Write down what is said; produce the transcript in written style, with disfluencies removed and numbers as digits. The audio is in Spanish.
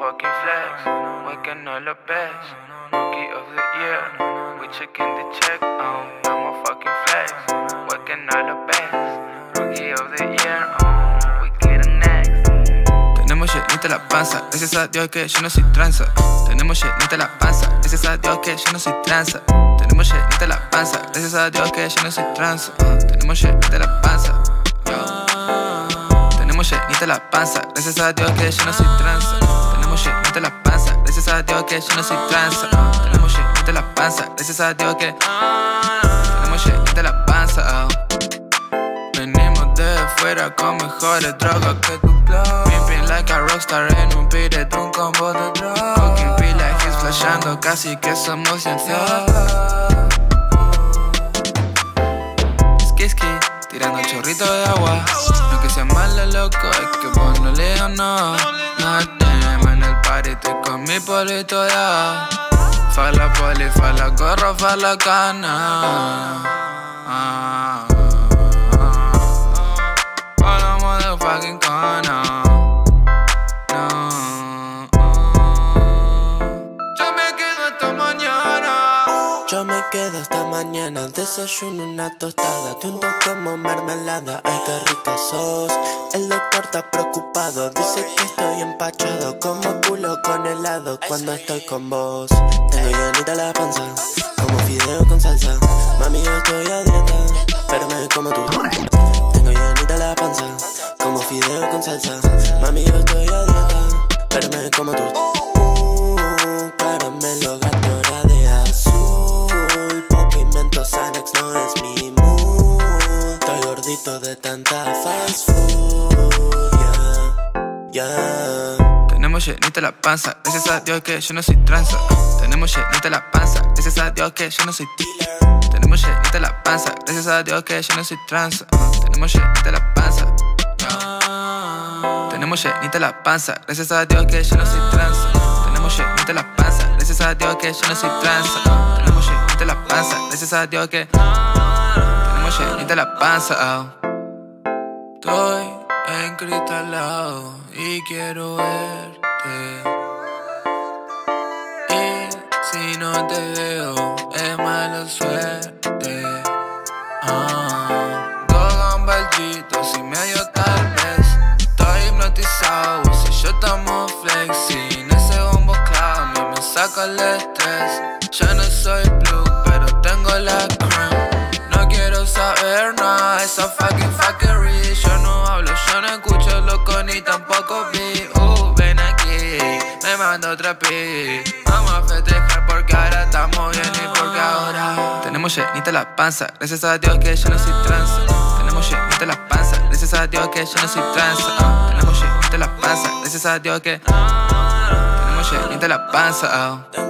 fucking flex, waking all the best. Rookie of the year, we checking the check. Oh, I'm a fucking flex, waking all the best. Rookie of the year, oh, we get next. Tenemos llenita la panza, gracias a Dios que yo no soy tranza. Tenemos llenita la panza, gracias a Dios que yo no soy tranza. Tenemos llenita la panza, gracias a Dios que yo no soy tranza. Tenemos llenita la panza. Llenita la panza, gracias a Dios que yo no soy tranza. Tenemos llenita la panza, gracias a Dios que yo no soy tranza. Tenemos llenita la panza, gracias a Dios que tenemos llenita la panza. Venimos de afuera con mejores drogas que tu blog. Pimpin' like a rockstar en un beat de un combo de drogas. Fucking pila, hits flashando, casi que somos ciencias. Skiski, tirando chorrito de agua. Se mala loco, es que vos no le das no. No te en el party, estoy con mi polito ya. Fala poli, fala gorro, fala cana. Fala motherfucking cana. Yo me quedo hasta mañana. Yo me quedo hasta mañana. Desayuno una tostada, te unto como mermelada. Ay, qué rica sos. El doctor está preocupado, dice que estoy empachado como culo con helado cuando estoy con vos. Tengo llenita la panza, como fideo con salsa. Mami, yo estoy a dieta, pero me como tú. Tengo llenita la panza, como fideo con salsa. Mami, yo estoy a dieta, pero me como tú. Caramelo, gatora de azul. Poppy, Mentos, Anex, no es mi mood. Estoy gordito de tanta fast food. Yeah. Tenemos llenita la panza, gracias a Dios que yo no soy tranza. Tenemos llenita la panza, gracias a Dios que yo no soy dealer. Tenemos llenita la panza, gracias a Dios que yo no soy tranza. Tenemos llenita la panza. Tenemos llenita la panza, gracias a Dios que yo no soy tranza. Tenemos llenita la panza, gracias a Dios que yo no soy tranza. Tenemos llenita la panza, gracias a Dios que tenemos llenita la panza. Estoy encristalado y quiero verte. Y si no te veo es mala suerte. Dos gamballitos y medio tal vez. Estoy hipnotizado, si yo estamos flexing. Ese bombo clava a mí me saca el estrés. Yo no soy blue pero tengo la cream. No quiero saber nada de esa fucking fuckery. Yo no hablo, yo no escucho loco ni tampoco vi. Ven aquí, me mando otra pi. Vamos a festejar porque ahora estamos bien y porque ahora tenemos llenita la panza, gracias a Dios que yo no soy tranza. Tenemos llenita la panza, gracias a Dios que yo no soy tranza. Tenemos llenita la panza, gracias a Dios que tenemos llenita la panza.